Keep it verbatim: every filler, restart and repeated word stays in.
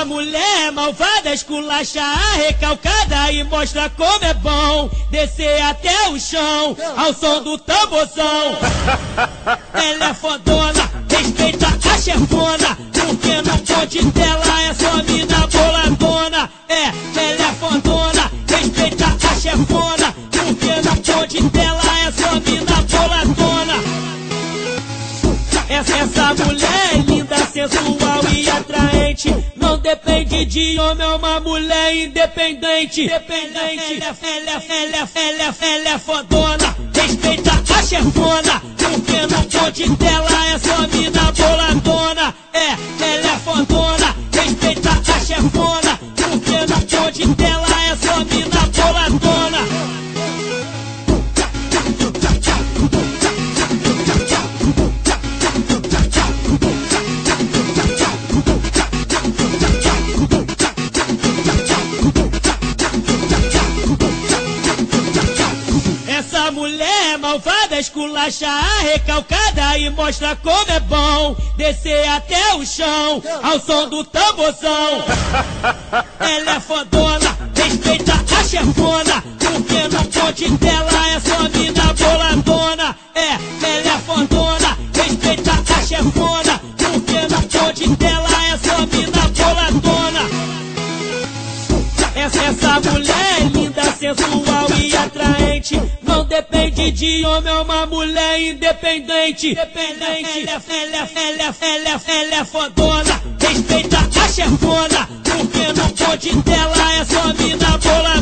a mulher malvada, esculacha a recalcada e mostra como é bom descer até o chão ao som do tamborzão. Ela é fodona, respeita a chefona, porque não pode dela, é só mina boladona. É, ela é fodona, respeita a chefona, porque não pode dela, é só mina boladona. Essa, essa mulher é linda, sensual e atraente, não depende de homem, é uma mulher independente. Independente. Ela, ela, ela, ela, ela é fodona, respeita a chefona, porque não pode dela, é só mina boladona. É, ela é fodona, respeita a chefona, porque não pode dela, é só mina boladona. Essa mulher malvada esculacha a recalcada e mostra como é bom descer até o chão ao som do tamborzão. Ela é fodona, respeita a chefona, porque não pode dela, é só mina boladona. É, ela é fodona, respeita a chefona, porque não pode dela, é só mina boladona. Essa, essa mulher é linda, sensual e atraente, não depende de homem, é uma mulher independente. Independente. Ela, ela, ela, ela, ela é fodona, respeita a chefona, porque não pode dela, é só mina boladona.